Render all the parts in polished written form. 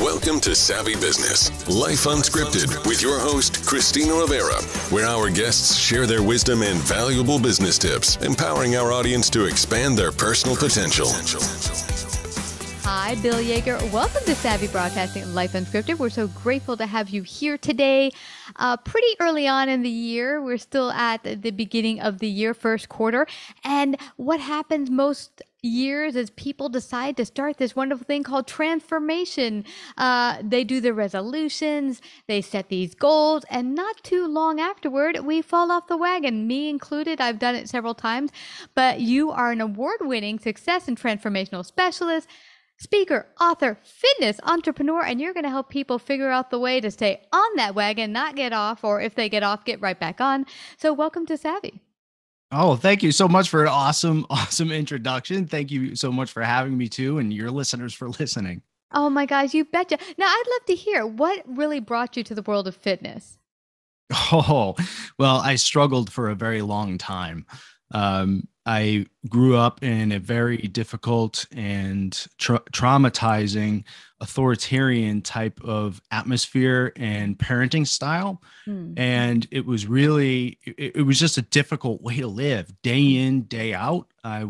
Welcome to Savvy Business, Life Unscripted, with your host, Christina Rivera, where our guests share their wisdom and valuable business tips, empowering our audience to expand their personal potential. Hi, Bill Yeager. Welcome to Savvy Broadcasting Life Unscripted. We're so grateful to have you here today. Pretty early on in the year, we're still at the beginning of the year, first quarter, and what happens most years as people decide to start this wonderful thing called transformation. They do their resolutions, they set these goals, and not too long afterward, we fall off the wagon, me included. I've done it several times, but you are an award-winning success and transformational specialist, speaker, author, fitness entrepreneur, and you're going to help people figure out the way to stay on that wagon, not get off, or if they get off, get right back on. So welcome to Savvy. Oh, thank you so much for an awesome, awesome introduction. Thank you so much for having me too, and your listeners for listening. Oh my gosh, you betcha. Now, I'd love to hear what really brought you to the world of fitness. Oh, well, I struggled for a very long time. I grew up in a very difficult and traumatizing, authoritarian type of atmosphere and parenting style. Mm. And it was really, it was just a difficult way to live day in, day out. I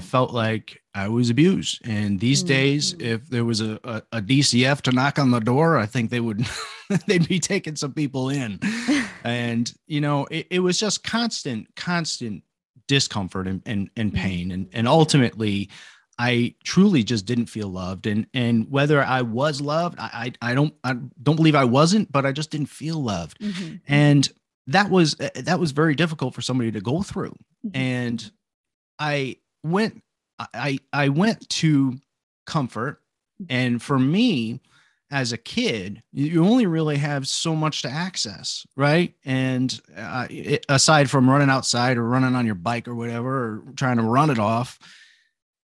felt like I was abused. And these days, if there was a DCF to knock on the door, I think they would, they'd be taking some people in. And, you know, it was just constant discomfort and pain. And ultimately, I truly just didn't feel loved. And whether I was loved, I don't believe I wasn't, but I just didn't feel loved. Mm-hmm. And that was very difficult for somebody to go through. Mm-hmm. And I went to comfort. And for me, as a kid, you only really have so much to access, right? And aside from running outside or running on your bike or whatever, or trying to run it off,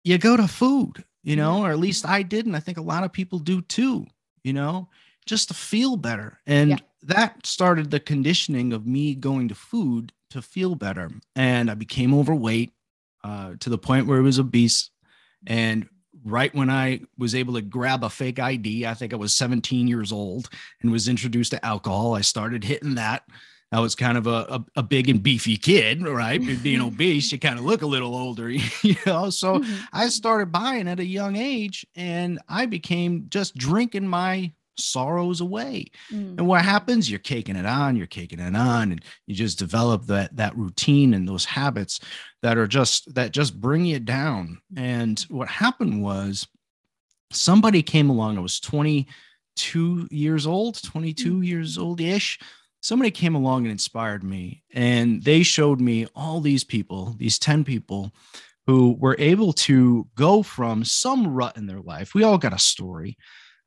you go to food, you know, or at least I did. And I think a lot of people do too, you know, just to feel better. And that started the conditioning of me going to food to feel better. And I became overweight to the point where it was obese. And right when I was able to grab a fake ID, I think I was 17 years old and was introduced to alcohol, I started hitting that. I was kind of a big and beefy kid, right? Being obese, you kind of look a little older, you know? So I started buying at a young age, and I became just drinking my sorrows away. And what happens? You're caking it on, and you just develop that routine and those habits that just bring you down. And what happened was somebody came along. I was 22 years old-ish. Somebody came along and inspired me, and they showed me all these people, these 10 people who were able to go from some rut in their life. We all got a story.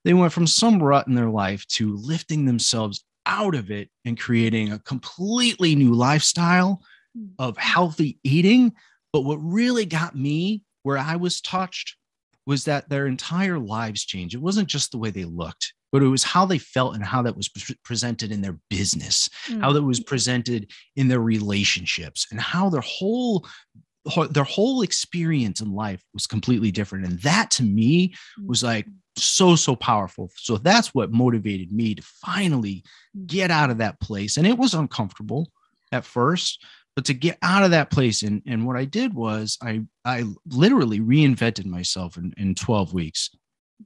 They went from some rut in their life to lifting themselves out of it and creating a completely new lifestyle of healthy eating. But what really got me, where I was touched, was that their entire lives changed. It wasn't just the way they looked, but it was how they felt and how that was presented in their business, how that was presented in their relationships, and how their whole experience in life was completely different. And that, to me, was like so powerful. So that's what motivated me to finally get out of that place. And it was uncomfortable at first, but to get out of that place. And what I did was I literally reinvented myself in 12 weeks.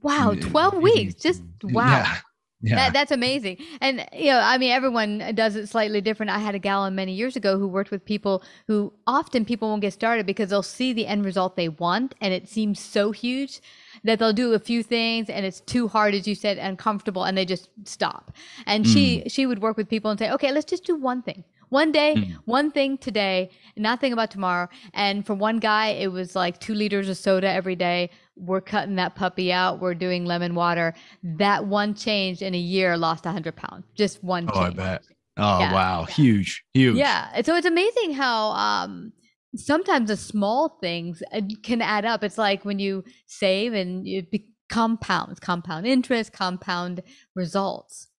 Wow. 12 weeks. Just wow. Yeah. Yeah. That's amazing. And, you know, I mean, everyone does it slightly different. I had a gal on many years ago who worked with people who often people won't get started because they'll see the end result they want, and it seems so huge that they'll do a few things and it's too hard, as you said, uncomfortable, and they just stop. And she would work with people and say, okay, let's just do one thing. One day, one thing today, nothing about tomorrow. And for one guy, it was like 2 liters of soda every day. We're cutting that puppy out. We're doing lemon water. That one change in a year lost 100 pounds. Just one change. Oh, I bet. Oh, yeah. Wow. Yeah. Huge, huge. Yeah. So it's amazing how sometimes the small things can add up. It's like when you save and it compounds, compound interest, compound results.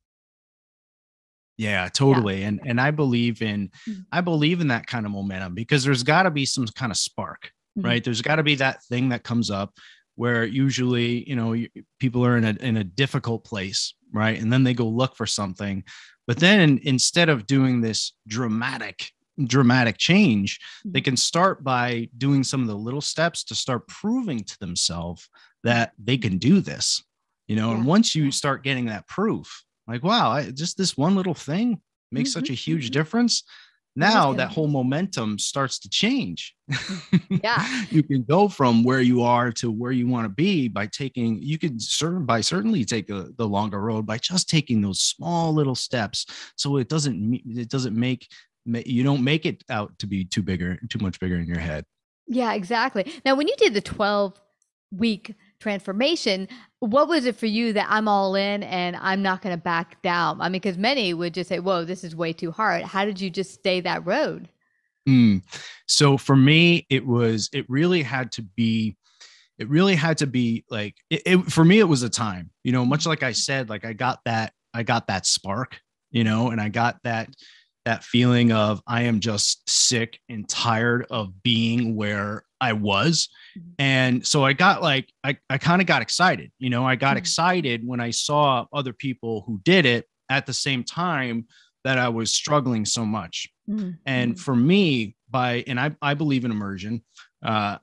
Yeah, totally. Yeah. And I believe in that kind of momentum, because there's got to be some kind of spark, right? There's got to be that thing that comes up where usually, you know, people are in a difficult place, right? And then they go look for something. But then instead of doing this dramatic change, they can start by doing some of the little steps to start proving to themselves that they can do this, you know? Yeah. And once you start getting that proof, like, wow, just this one little thing makes such a huge difference. Now that whole momentum starts to change. Yeah. You can go from where you are to where you want to be by taking, you can certainly take the longer road by just taking those small little steps. So you don't make it out to be too much bigger in your head. Yeah, exactly. Now, when you did the 12-week transformation, what was it for you that I'm all in and I'm not going to back down? I mean, because many would just say, whoa, this is way too hard. How did you just stay that road? So for me, it really had to be like, for me, it was a time, you know, much like I said, like I got that spark, you know, and I got that feeling of, I am just sick and tired of being where I was. And so I kind of got excited, you know, I got excited when I saw other people who did it at the same time that I was struggling so much. And for me, I believe in immersion. I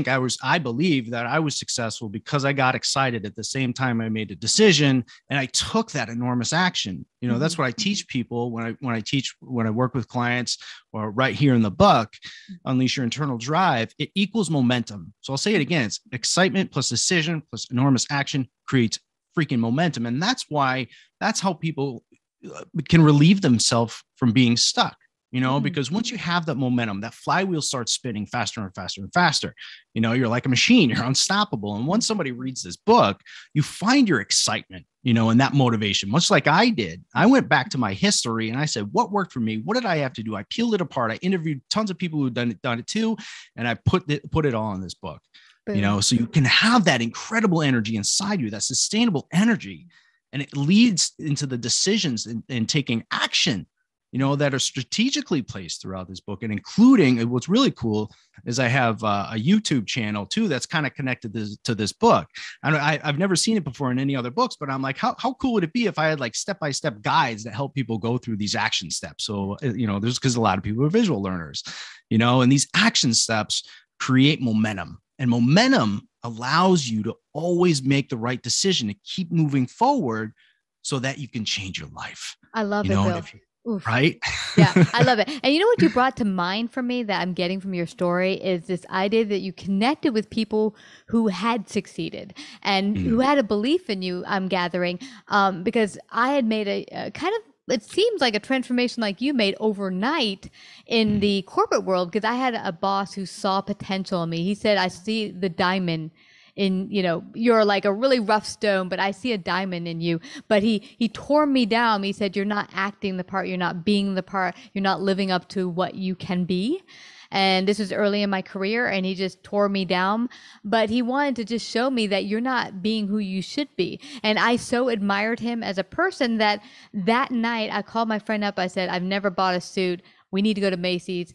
believe that I was successful because I got excited at the same time I made a decision and I took that enormous action. You know, that's what I teach people when I work with clients, or right here in the book, Unleash Your Internal Drive, it equals momentum. So I'll say it again, it's excitement plus decision plus enormous action creates freaking momentum. And that's how people can relieve themselves from being stuck. You know, because once you have that momentum, that flywheel starts spinning faster and faster and faster. You know, you're like a machine, you're unstoppable. And once somebody reads this book, you find your excitement, you know, and that motivation, much like I did. I went back to my history and I said, what worked for me? What did I have to do? I peeled it apart. I interviewed tons of people who've done it too. And I put it all in this book, you know, so you can have that incredible energy inside you, that sustainable energy. And it leads into the decisions and taking action, you know, that are strategically placed throughout this book, and including what's really cool is I have a YouTube channel too, that's kind of connected to this book. And I've never seen it before in any other books, but I'm like, how cool would it be if I had like step-by-step guides that help people go through these action steps? So, you know, because a lot of people are visual learners, you know, and these action steps create momentum, and momentum allows you to always make the right decision to keep moving forward so that you can change your life. I love it, Bill. Oof. Right? Yeah, I love it. And you know what you brought to mind for me that I'm getting from your story is this idea that you connected with people who had succeeded and who had a belief in you, I'm gathering, because I had made a kind of, it seems like a transformation like you made overnight in the corporate world, because I had a boss who saw potential in me. He said, I see the diamond in, you know, you're like a really rough stone, but I see a diamond in you. But he tore me down. He said, you're not acting the part. You're not being the part. You're not living up to what you can be. And this was early in my career, and he just tore me down. But he wanted to just show me that you're not being who you should be. And I so admired him as a person that night I called my friend up. I said, I've never bought a suit. We need to go to Macy's.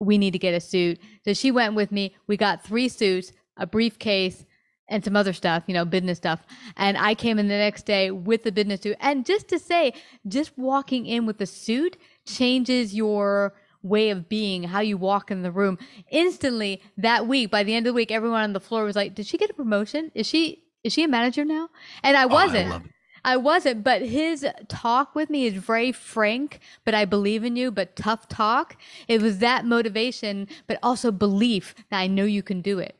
We need to get a suit. So she went with me. We got 3 suits, a briefcase, and some other stuff, you know, business stuff. And I came in the next day with the business suit. And just to say, just walking in with the suit changes your way of being, how you walk in the room. Instantly that week, by the end of the week, everyone on the floor was like, did she get a promotion? Is she a manager now? And I wasn't. I wasn't, but his talk with me is very frank, but I believe in you, but tough talk. It was that motivation, but also belief that I know you can do it.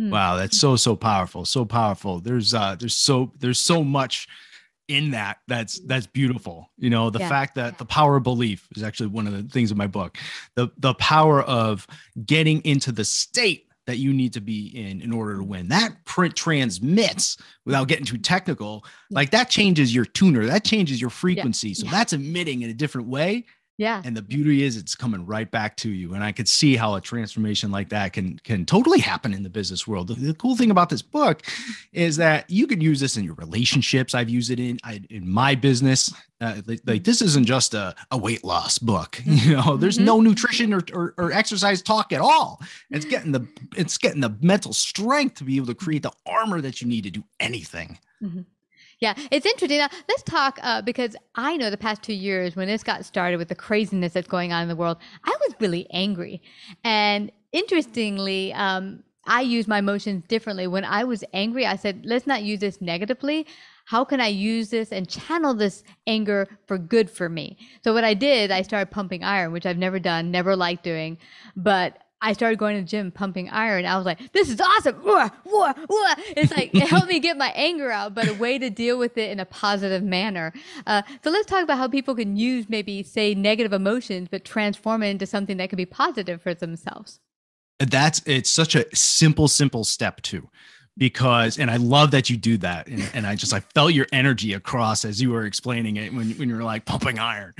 Wow, that's so powerful, so powerful. There's so much in that. That's beautiful. You know, the fact that the power of belief is actually one of the things in my book. The power of getting into the state that you need to be in order to win. That print transmits, without getting too technical, like that changes your tuner, that changes your frequency. So that's emitting in a different way. Yeah. And the beauty is it's coming right back to you. And I could see how a transformation like that can totally happen in the business world. The cool thing about this book is that you could use this in your relationships. I've used it in my business. Like this isn't just a weight loss book. You know, there's no nutrition or exercise talk at all. It's getting the mental strength to be able to create the armor that you need to do anything. Mm-hmm. Yeah, it's interesting. Now, let's talk because I know the past 2 years when this got started with the craziness that's going on in the world, I was really angry. And interestingly, I used my emotions differently. When I was angry, I said, let's not use this negatively. How can I use this and channel this anger for good for me? So what I did, I started pumping iron, which I've never done, never liked doing. But I started going to the gym, pumping iron. I was like, this is awesome. It's like, it helped me get my anger out, but a way to deal with it in a positive manner. So let's talk about how people can use maybe say negative emotions, but transform it into something that can be positive for themselves. It's such a simple step too. Because, and I love that you do that. And I felt your energy across as you were explaining it when you were like pumping iron.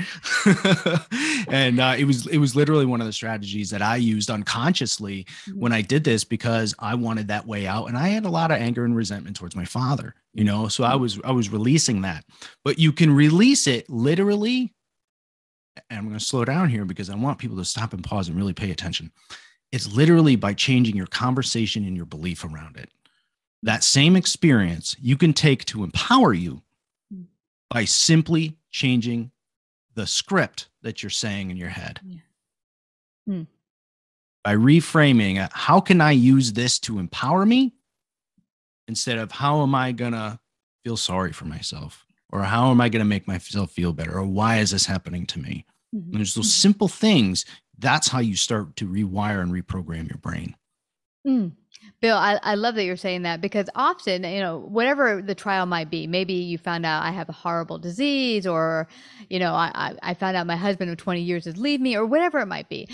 And it was literally one of the strategies that I used unconsciously when I did this, because I wanted that way out. And I had a lot of anger and resentment towards my father, you know, so I was releasing that, but you can release it literally. And I'm going to slow down here because I want people to stop and pause and really pay attention. It's literally by changing your conversation and your belief around it. That same experience you can take to empower you by simply changing the script that you're saying in your head. Yeah. By reframing, how can I use this to empower me instead of how am I going to feel sorry for myself, or how am I going to make myself feel better, or why is this happening to me? Mm-hmm. And there's those simple things. That's how you start to rewire and reprogram your brain. Mm. Bill, I love that you're saying that, because often, you know, whatever the trial might be, maybe you found out I have a horrible disease, or, you know, I found out my husband of 20 years has leave me, or whatever it might be.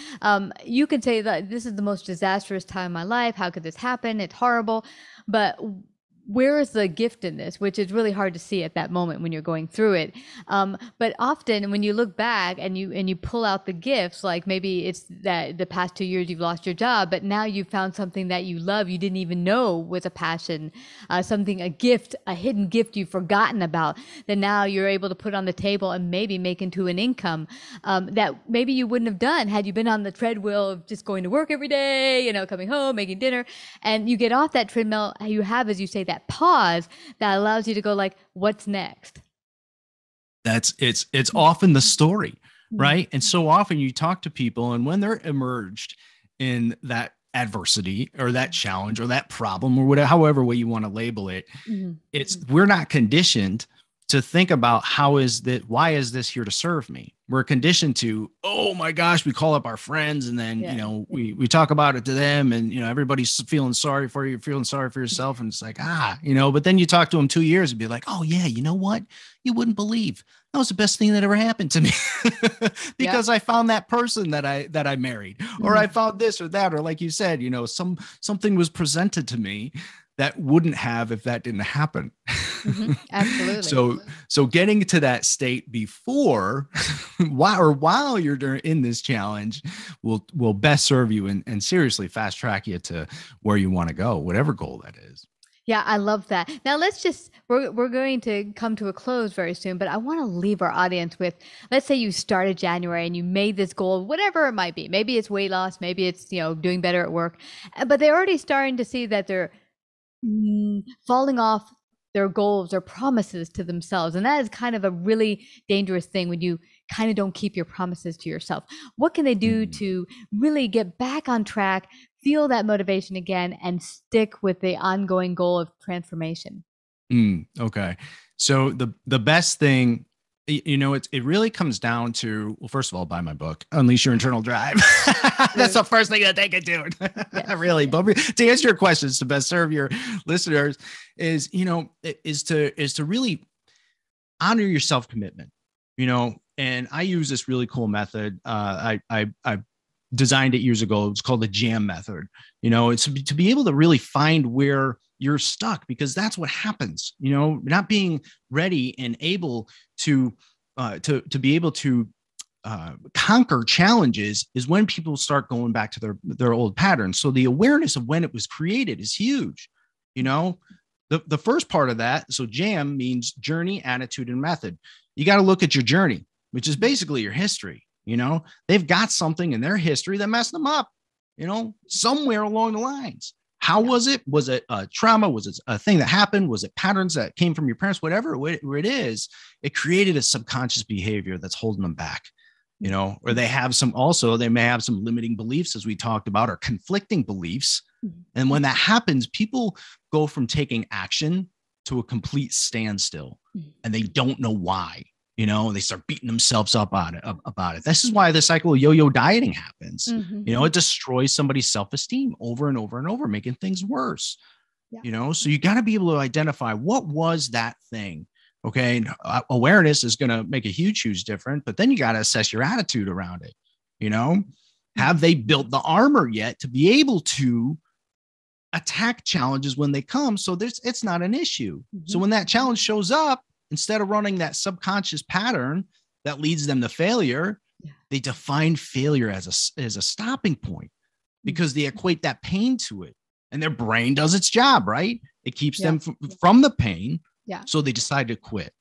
You can say that this is the most disastrous time in my life. How could this happen? It's horrible. But where is the gift in this, which is really hard to see at that moment when you're going through it. But often when you look back and you pull out the gifts, like maybe it's that the past 2 years you've lost your job, but now you found something that you love, you didn't even know was a passion, something, a gift, a hidden gift you've forgotten about, that now you're able to put on the table and maybe make into an income that maybe you wouldn't have done had you been on the treadmill of just going to work every day, you know, coming home, making dinner. And you get off that treadmill, you have, as you say, that pause that allows you to go like, what's next? It's often the story, right? And so often you talk to people, and when they're emerged in that adversity or that challenge or that problem or whatever, however way you want to label it, it's, we're not conditioned to think about how is that, why is this here to serve me? We're conditioned to, oh my gosh, we call up our friends and then, you know, we talk about it to them, and, you know, everybody's feeling sorry for you, you're feeling sorry for yourself. And it's like, you know, but then you talk to them 2 years and be like, oh yeah, you know what? You wouldn't believe that was the best thing that ever happened to me because I found that person that I married, or I found this or that, or like you said, you know, something was presented to me that wouldn't have if that didn't happen. Absolutely. So getting to that state before while you're in this challenge will best serve you and seriously fast track you to where you want to go, whatever goal that is. Yeah, I love that. Now we're going to come to a close very soon, but I want to leave our audience with, let's say you started January and you made this goal, whatever it might be. Maybe it's weight loss, maybe it's, you know, doing better at work, but they're already starting to see that they're falling off their goals or promises to themselves. And that is kind of a really dangerous thing when you kind of don't keep your promises to yourself. What can they do to really get back on track, feel that motivation again, and stick with the ongoing goal of transformation? Okay. So the best thing, you know, it really comes down to, well, first of all, buy my book, Unleash Your Internal Drive. That's the first thing that they could do. Really. But to answer your questions, to best serve your listeners is, you know, is to really honor your self-commitment, you know, and I use this really cool method. I designed it years ago. It's called the JAM Method. You know, it's to be able to really find where you're stuck, because that's what happens, you know, not being ready and able to be able to conquer challenges is when people start going back to their old patterns. So the awareness of when it was created is huge. You know, the first part of that. So JAM means journey, attitude, and method. You got to look at your journey, which is basically your history. You know, they've got something in their history that messed them up, you know, somewhere along the lines. How was it? Was it a trauma? Was it a thing that happened? Was it patterns that came from your parents? Whatever it is, it created a subconscious behavior that's holding them back, you know, or they have some, also they may have some limiting beliefs, as we talked about, or conflicting beliefs. And when that happens, people go from taking action to a complete standstill and they don't know why, you know, and they start beating themselves up about it. This is why the cycle of yo-yo dieting happens. Mm-hmm. You know, it destroys somebody's self-esteem over and over and over, making things worse, you know? So you got to be able to identify what was that thing. Okay. And awareness is going to make a huge difference, but then you got to assess your attitude around it. You know, have they built the armor yet to be able to attack challenges when they come? So it's not an issue. Mm-hmm. So when that challenge shows up, instead of running that subconscious pattern that leads them to failure, they define failure as a stopping point because they equate that pain to it, and their brain does its job, right? It keeps them from the pain. Yeah. So they decide to quit.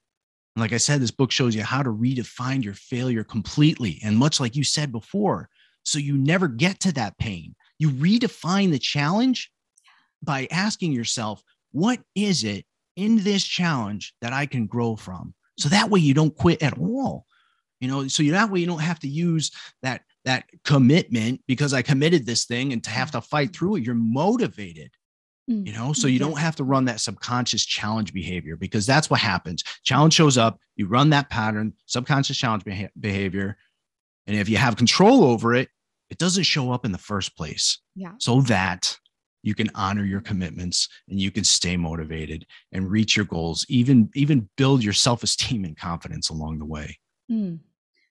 And like I said, this book shows you how to redefine your failure completely. And much like you said before, so you never get to that pain. You redefine the challenge by asking yourself, what is it in this challenge that I can grow from? So that way you don't quit at all, you know, so that way you don't have to use that commitment, because I committed this thing and to have to fight through it. You're motivated, you know, so you don't have to run that subconscious challenge behavior, because that's what happens. Challenge shows up, you run that pattern, subconscious challenge behavior. And if you have control over it, it doesn't show up in the first place. Yeah. So that you can honor your commitments and you can stay motivated and reach your goals, even build your self-esteem and confidence along the way.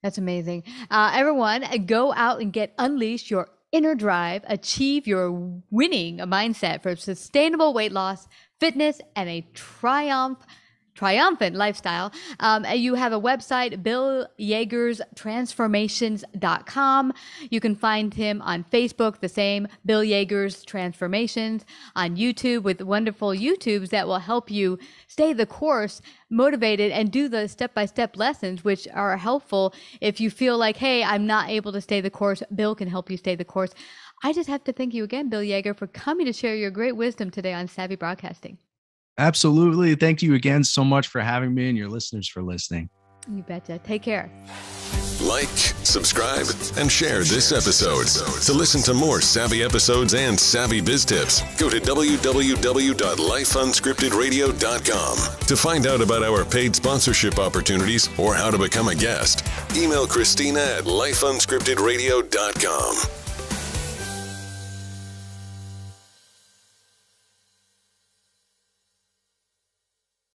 That's amazing. Everyone, go out and get Unleash Your Inner Drive, achieve your winning mindset for sustainable weight loss, fitness, and a triumphant lifestyle. You have a website, Bill Yeager's Transformations.com. You can find him on Facebook, the same Bill Yeager's Transformations, on YouTube with wonderful YouTubes that will help you stay the course, motivated, and do the step-by-step lessons, which are helpful. If you feel like, hey, I'm not able to stay the course, Bill can help you stay the course. I just have to thank you again, Bill Yeager, for coming to share your great wisdom today on Savvy Broadcasting. Absolutely. Thank you again so much for having me, and your listeners for listening. You betcha. Take care. Like, subscribe, and share this episode. To listen to more Savvy episodes and Savvy Biz Tips, go to www.lifeunscriptedradio.com. To find out about our paid sponsorship opportunities or how to become a guest, email Christina at lifeunscriptedradio.com.